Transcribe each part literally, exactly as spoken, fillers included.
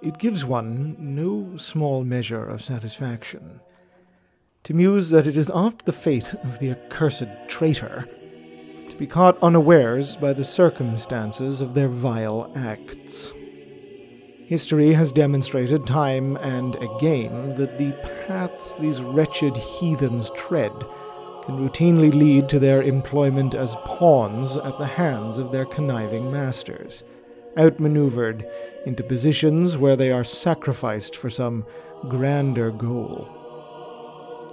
It gives one no small measure of satisfaction to muse that it is oft the fate of the accursed traitor to be caught unawares by the circumstances of their vile acts. History has demonstrated time and again that the paths these wretched heathens tread can routinely lead to their employment as pawns at the hands of their conniving masters, outmaneuvered into positions where they are sacrificed for some grander goal.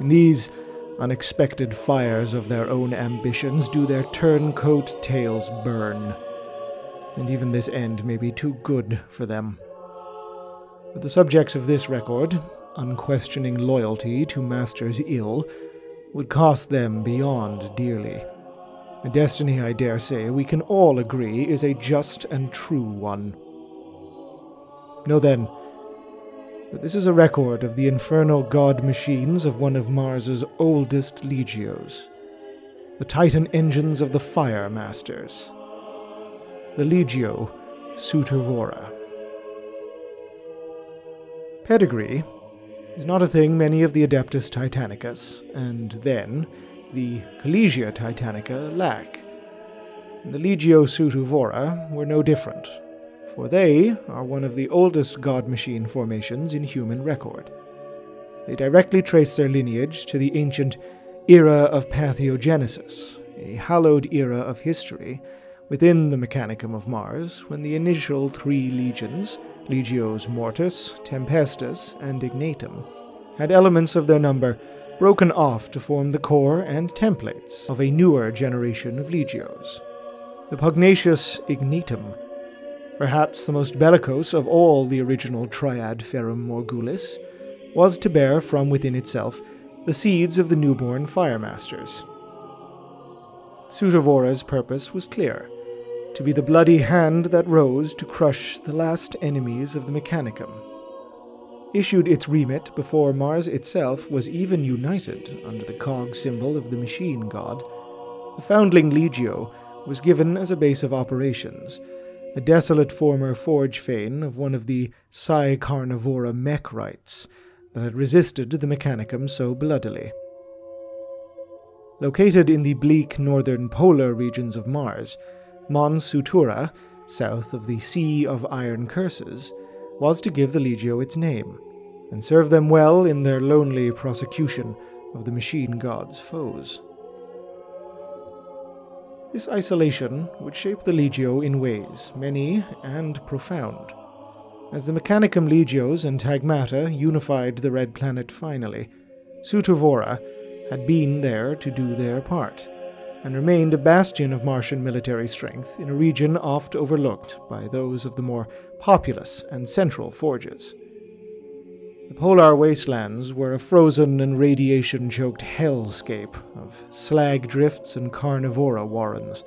In these unexpected fires of their own ambitions do their turncoat tails burn, and even this end may be too good for them. But the subjects of this record, unquestioning loyalty to masters ill, would cost them beyond dearly. A destiny, I dare say, we can all agree is a just and true one. Know then, that this is a record of the infernal god machines of one of Mars's oldest legios, the titan engines of the Fire Masters, the Legio Suturvora. Pedigree is not a thing many of the Adeptus Titanicus, and then the Collegia Titanica lack, and the Legio Suturvora were no different, for they are one of the oldest god machine formations in human record. They directly trace their lineage to the ancient era of pathogenesis, a hallowed era of history within the Mechanicum of Mars, when the initial three legions, Legios Mortis, Tempestus, and Ignatum, had elements of their number broken off to form the core and templates of a newer generation of legios. The pugnacious Ignatum, perhaps the most bellicose of all the original Triad Ferrum Morgulis, was to bear from within itself the seeds of the newborn Fire Masters. Suturvora's purpose was clear, to be the bloody hand that rose to crush the last enemies of the Mechanicum. Issued its remit before Mars itself was even united under the cog symbol of the machine god, the foundling legio was given as a base of operations, a desolate former forge-fane of one of the Psy Carnivora mech rites that had resisted the Mechanicum so bloodily. Located in the bleak northern polar regions of Mars, Mons Sutura, south of the Sea of Iron Curses, was to give the legio its name, and serve them well in their lonely prosecution of the machine god's foes. This isolation would shape the legio in ways many and profound. As the Mechanicum legios and Tagmata unified the Red Planet finally, Suturvora had been there to do their part, and remained a bastion of Martian military strength in a region oft overlooked by those of the more populous and central forges. The polar wastelands were a frozen and radiation-choked hellscape of slag drifts and carnivora warrens,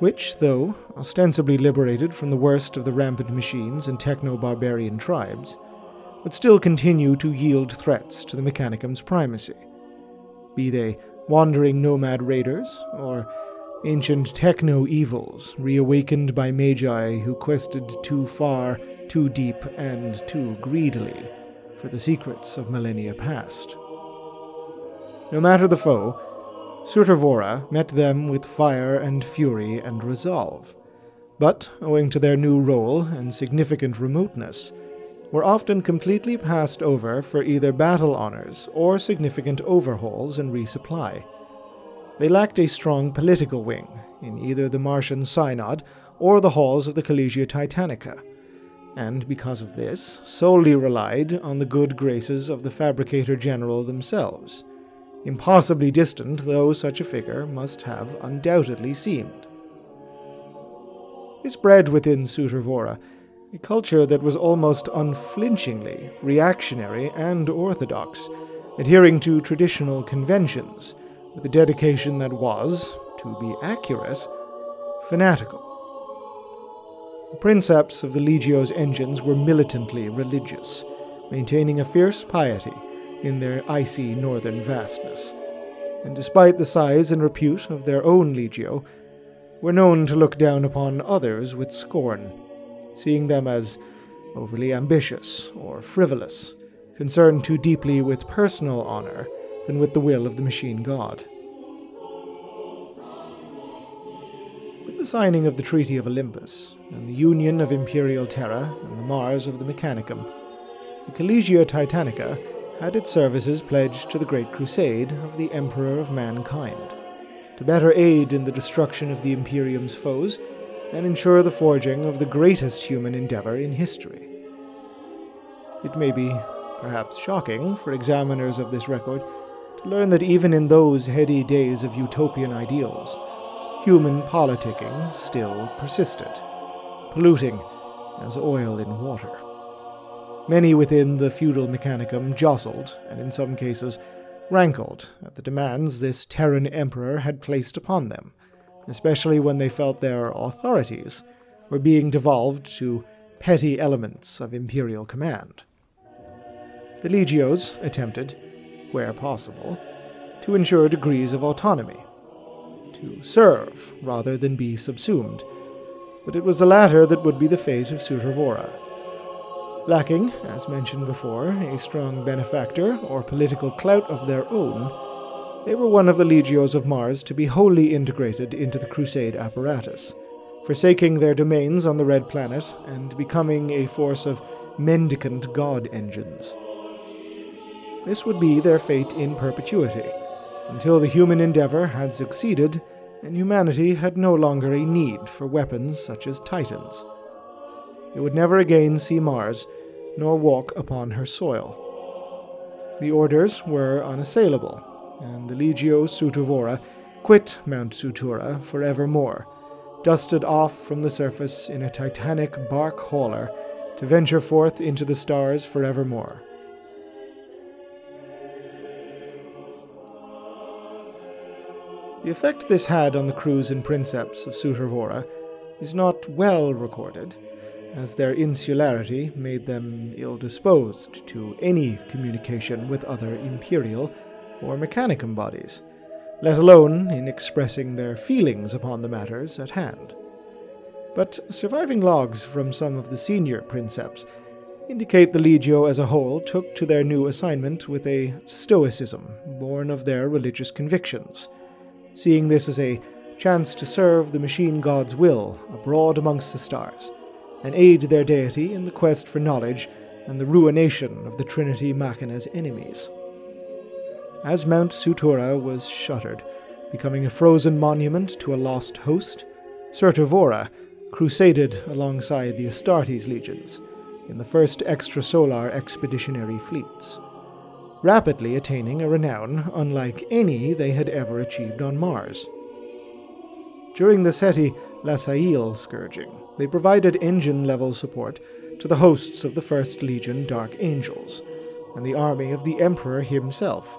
which, though ostensibly liberated from the worst of the rampant machines and techno-barbarian tribes, would still continue to yield threats to the Mechanicum's primacy, be they wandering nomad raiders or ancient techno-evils reawakened by magi who quested too far, too deep, and too greedily for the secrets of millennia past. No matter the foe, Suturvora met them with fire and fury and resolve, but, owing to their new role and significant remoteness, were often completely passed over for either battle honors or significant overhauls and resupply. They lacked a strong political wing in either the Martian Synod or the halls of the Collegia Titanica, and because of this, solely relied on the good graces of the Fabricator General themselves, impossibly distant though such a figure must have undoubtedly seemed. This bred within Suturvora a culture that was almost unflinchingly reactionary and orthodox, adhering to traditional conventions, with a dedication that was, to be accurate, fanatical. The precepts of the legio's engines were militantly religious, maintaining a fierce piety in their icy northern vastness, and despite the size and repute of their own legio, were known to look down upon others with scorn, seeing them as overly ambitious or frivolous, concerned too deeply with personal honor than with the will of the machine god. With the signing of the Treaty of Olympus, and the union of Imperial Terra and the Mars of the Mechanicum, the Collegia Titanica had its services pledged to the Great Crusade of the Emperor of Mankind, to better aid in the destruction of the Imperium's foes and ensure the forging of the greatest human endeavor in history. It may be perhaps shocking for examiners of this record to learn that even in those heady days of utopian ideals, human politicking still persisted, polluting as oil in water. Many within the feudal mechanicum jostled, and in some cases rankled, at the demands this Terran emperor had placed upon them, especially when they felt their authorities were being devolved to petty elements of imperial command. The legios attempted, where possible, to ensure degrees of autonomy, to serve rather than be subsumed, but it was the latter that would be the fate of Suturvora. Lacking, as mentioned before, a strong benefactor or political clout of their own, they were one of the legios of Mars to be wholly integrated into the Crusade apparatus, forsaking their domains on the Red Planet and becoming a force of mendicant god engines. This would be their fate in perpetuity, until the human endeavor had succeeded and humanity had no longer a need for weapons such as Titans. It would never again see Mars, nor walk upon her soil. The orders were unassailable, and the Legio Suturvora quit Mount Sutura forevermore, dusted off from the surface in a titanic bark hauler to venture forth into the stars forevermore. The effect this had on the crews and princeps of Suturvora is not well recorded, as their insularity made them ill-disposed to any communication with other imperial or mechanicum bodies, let alone in expressing their feelings upon the matters at hand. But surviving logs from some of the senior princeps indicate the legio as a whole took to their new assignment with a stoicism born of their religious convictions, seeing this as a chance to serve the machine god's will abroad amongst the stars, and aid their deity in the quest for knowledge and the ruination of the Trinity Machina's enemies. As Mount Sutura was shuttered, becoming a frozen monument to a lost host, Suturvora crusaded alongside the Astartes legions in the first extrasolar expeditionary fleets, rapidly attaining a renown unlike any they had ever achieved on Mars. During the Seti-Lassail scourging, they provided engine-level support to the hosts of the First Legion Dark Angels, and the army of the Emperor himself,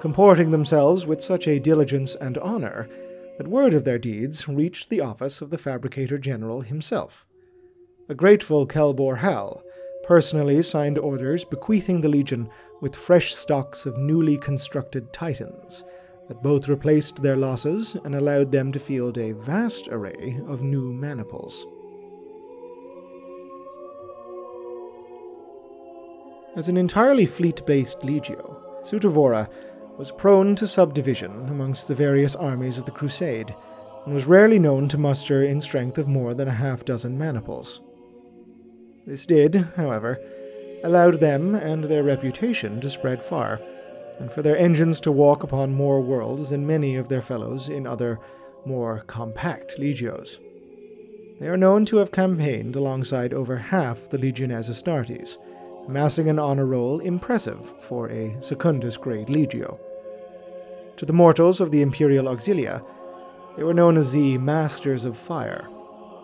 comporting themselves with such a diligence and honor that word of their deeds reached the office of the Fabricator General himself. A grateful Kelbor Hal personally signed orders bequeathing the Legion with fresh stocks of newly constructed Titans, that both replaced their losses and allowed them to field a vast array of new maniples. As an entirely fleet-based legio, Suturvora was prone to subdivision amongst the various armies of the Crusade, and was rarely known to muster in strength of more than a half-dozen maniples. This did, however, allowed them and their reputation to spread far, and for their engines to walk upon more worlds than many of their fellows in other, more compact legios. They are known to have campaigned alongside over half the Legiones Astartes, amassing an honor roll impressive for a Secundus-grade legio. To the mortals of the Imperial Auxilia, they were known as the Masters of Fire,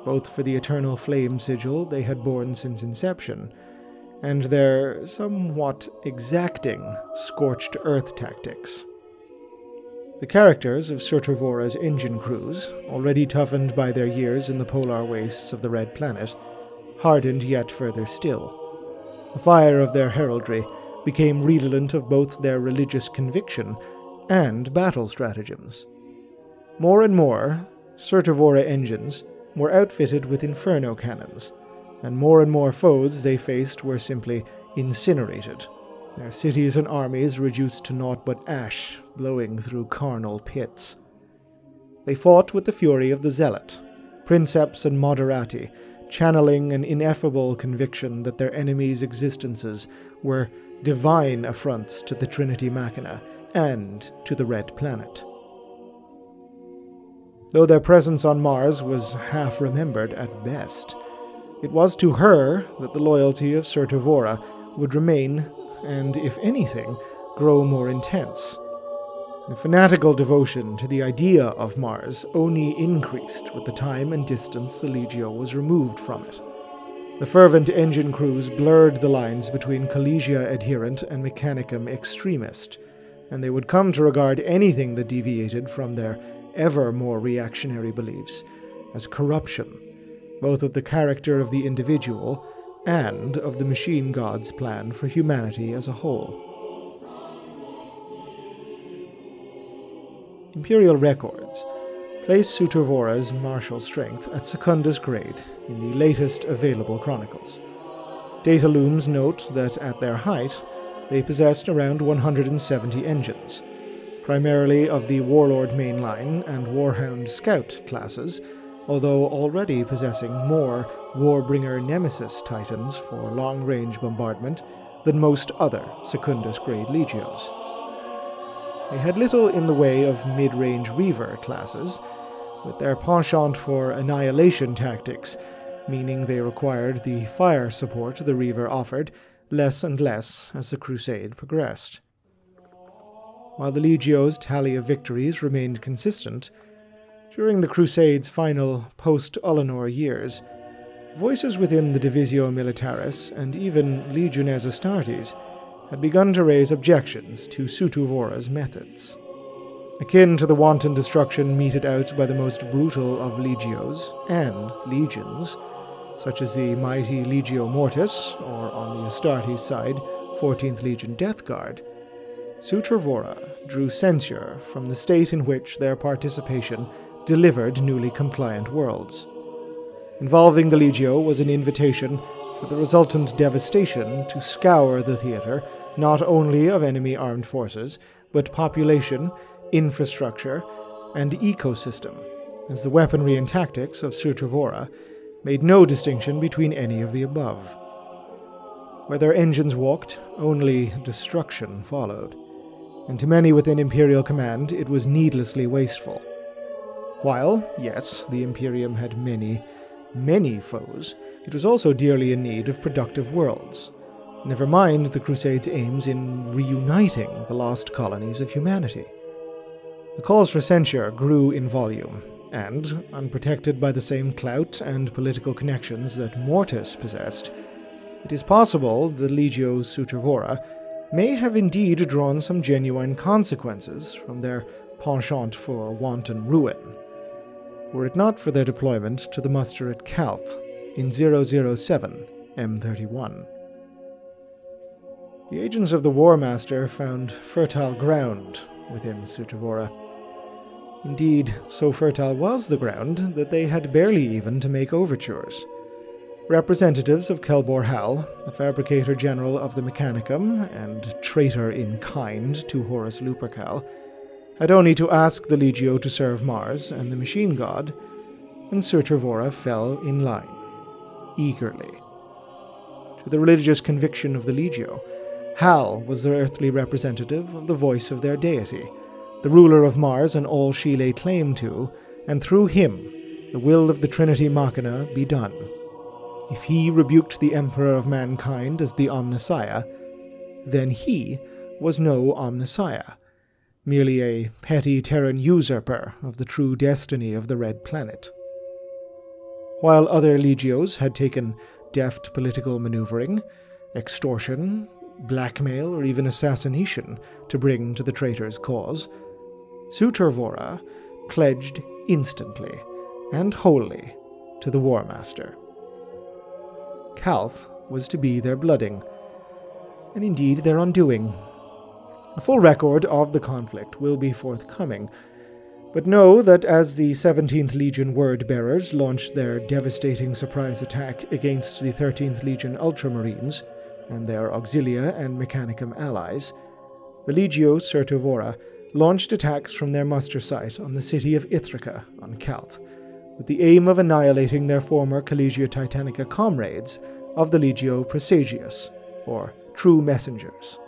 both for the eternal flame sigil they had borne since inception, and their somewhat exacting scorched earth tactics. The characters of Suturvora's engine crews, already toughened by their years in the polar wastes of the Red Planet, hardened yet further still. The fire of their heraldry became redolent of both their religious conviction and battle stratagems. More and more, Suturvora engines were outfitted with inferno cannons, and more and more foes they faced were simply incinerated, their cities and armies reduced to naught but ash blowing through carnal pits. They fought with the fury of the zealot, princeps and moderati, channeling an ineffable conviction that their enemies' existences were divine affronts to the Trinity Machina and to the Red Planet. Though their presence on Mars was half remembered at best, it was to her that the loyalty of Suturvora would remain and, if anything, grow more intense. The fanatical devotion to the idea of Mars only increased with the time and distance the Legio was removed from it. The fervent engine crews blurred the lines between Collegia adherent and Mechanicum extremist, and they would come to regard anything that deviated from their ever more reactionary beliefs as corruption, both of the character of the individual and of the machine god's plan for humanity as a whole. Imperial records place Suturvora's martial strength at secundus grade in the latest available chronicles. Data looms note that at their height, they possessed around one hundred seventy engines, primarily of the Warlord mainline and Warhound Scout classes, although already possessing more Warbringer Nemesis Titans for long-range bombardment than most other secundus grade legios. They had little in the way of mid-range Reaver classes, with their penchant for annihilation tactics, meaning they required the fire support the Reaver offered less and less as the Crusade progressed. While the Legio's tally of victories remained consistent, during the Crusade's final post-Ulanor years, voices within the Divisio Militaris and even Legiones Astartes had begun to raise objections to Suturvora's methods. Akin to the wanton destruction meted out by the most brutal of legios and legions, such as the mighty Legio Mortis, or on the Astartes side, fourteenth Legion Death Guard, Suturvora drew censure from the state in which their participation delivered newly compliant worlds. Involving the Legio was an invitation for the resultant devastation to scour the theater not only of enemy armed forces, but population, infrastructure, and ecosystem, as the weaponry and tactics of Suturvora made no distinction between any of the above. Where their engines walked, only destruction followed, and to many within Imperial command it was needlessly wasteful. While, yes, the Imperium had many, many foes, it was also dearly in need of productive worlds, never mind the Crusade's aims in reuniting the lost colonies of humanity. The calls for censure grew in volume, and, unprotected by the same clout and political connections that Mortis possessed, it is possible the Legio Suturvora may have indeed drawn some genuine consequences from their penchant for wanton ruin, were it not for their deployment to the muster at Kalth, in zero zero seven M thirty-one. The agents of the War Master found fertile ground within Suturvora. Indeed, so fertile was the ground that they had barely even to make overtures. Representatives of Kelbor Hal, the Fabricator General of the Mechanicum and traitor in kind to Horus Lupercal, had only to ask the Legio to serve Mars and the Machine God, and Suturvora fell in line. Eagerly. To the religious conviction of the Legio, Hal was the earthly representative of the voice of their deity, the ruler of Mars and all she lay claim to, and through him the will of the Trinity Machina be done. If he rebuked the Emperor of Mankind as the Omnissiah, then he was no Omnissiah, merely a petty Terran usurper of the true destiny of the Red Planet. While other legios had taken deft political maneuvering, extortion, blackmail, or even assassination to bring to the traitor's cause, Suturvora pledged instantly and wholly to the War Master. Kalth was to be their blooding, and indeed their undoing. A full record of the conflict will be forthcoming, But know that as the seventeenth Legion Word Bearers launched their devastating surprise attack against the thirteenth Legion Ultramarines and their Auxilia and Mechanicum allies, the Legio Suturvora launched attacks from their muster site on the city of Ithrica on Kalth, with the aim of annihilating their former Collegia Titanica comrades of the Legio Presagius, or True Messengers.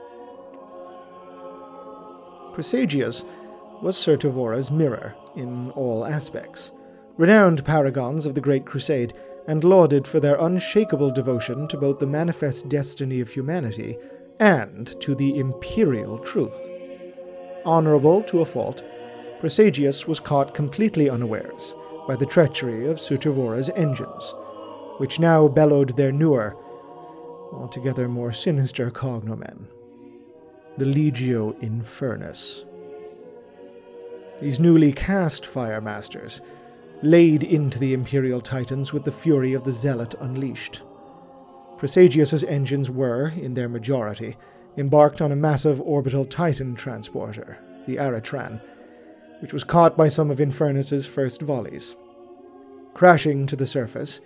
Presagius was Suturvora's mirror in all aspects, renowned paragons of the Great Crusade and lauded for their unshakable devotion to both the manifest destiny of humanity and to the imperial truth. Honorable to a fault, Presagius was caught completely unawares by the treachery of Suturvora's engines, which now bellowed their newer, altogether more sinister cognomen, the Legio Infernus. These newly cast Fire Masters laid into the Imperial Titans with the fury of the Zealot unleashed. Presagius's engines were, in their majority, embarked on a massive orbital Titan transporter, the Aratran, which was caught by some of Infernus's first volleys. Crashing to the surface,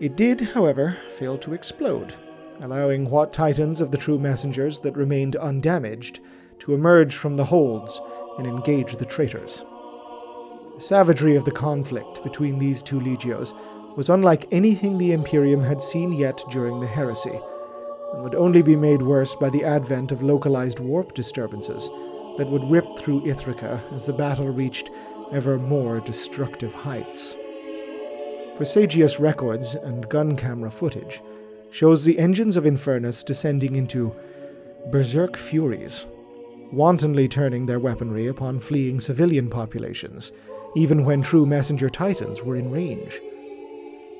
it did, however, fail to explode, allowing what Titans of the True Messengers that remained undamaged to emerge from the holds and engage the traitors. The savagery of the conflict between these two legios was unlike anything the Imperium had seen yet during the heresy, and would only be made worse by the advent of localized warp disturbances that would rip through Ithrica as the battle reached ever more destructive heights. Presagius records and gun camera footage shows the engines of Infernus descending into berserk furies, wantonly turning their weaponry upon fleeing civilian populations, even when True Messenger Titans were in range.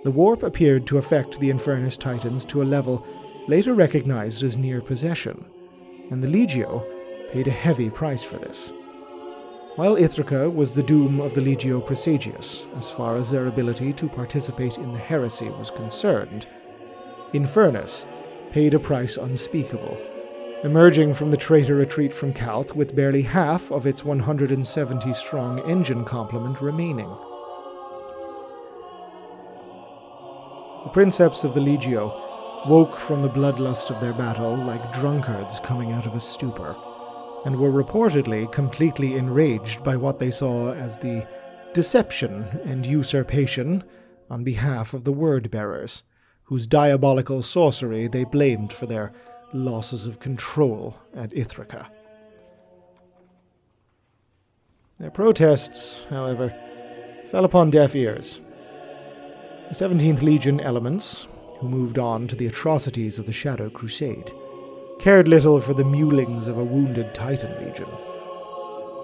The warp appeared to affect the Infernus Titans to a level later recognized as near possession, and the Legio paid a heavy price for this. While Ithrica was the doom of the Legio Presagius, as far as their ability to participate in the heresy was concerned, Infernus paid a price unspeakable, emerging from the traitor retreat from Kalth with barely half of its one hundred seventy strong engine complement remaining. The princeps of the Legio woke from the bloodlust of their battle like drunkards coming out of a stupor, and were reportedly completely enraged by what they saw as the deception and usurpation on behalf of the Word Bearers, whose diabolical sorcery they blamed for their losses of control at Ithrica. Their protests, however, fell upon deaf ears. The seventeenth Legion elements, who moved on to the atrocities of the Shadow Crusade, cared little for the mewlings of a wounded Titan Legion.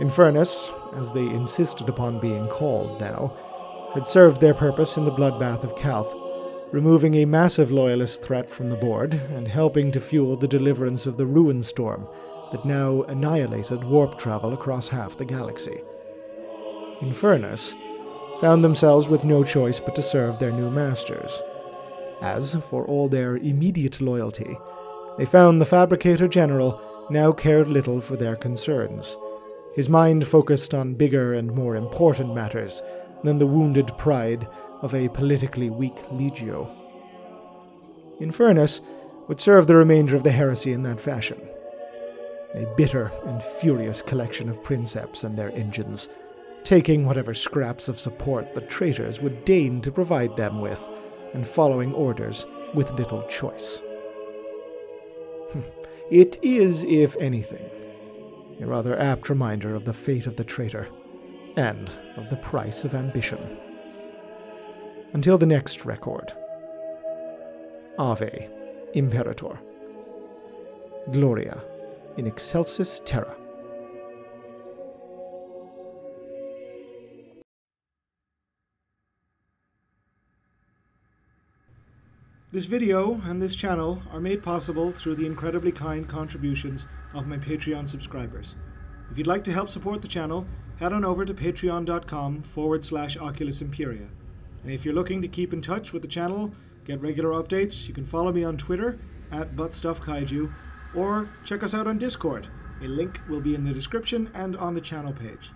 Infernus, as they insisted upon being called now, had served their purpose in the bloodbath of Kalth, removing a massive loyalist threat from the board and helping to fuel the deliverance of the Ruinstorm that now annihilated warp travel across half the galaxy. Infernus found themselves with no choice but to serve their new masters, as, for all their immediate loyalty, they found the Fabricator General now cared little for their concerns, his mind focused on bigger and more important matters than the wounded pride of a politically weak Legio. Infernus would serve the remainder of the heresy in that fashion, a bitter and furious collection of princeps and their engines, taking whatever scraps of support the traitors would deign to provide them with, and following orders with little choice. It is, if anything, a rather apt reminder of the fate of the traitor, and of the price of ambition. Until the next record. Ave, Imperator. Gloria, in excelsis terra. This video and this channel are made possible through the incredibly kind contributions of my Patreon subscribers. If you'd like to help support the channel, head on over to patreon.com forward slash Oculus Imperia. And if you're looking to keep in touch with the channel, get regular updates, you can follow me on Twitter, at ButtstuffKaiju, or check us out on Discord. A link will be in the description and on the channel page.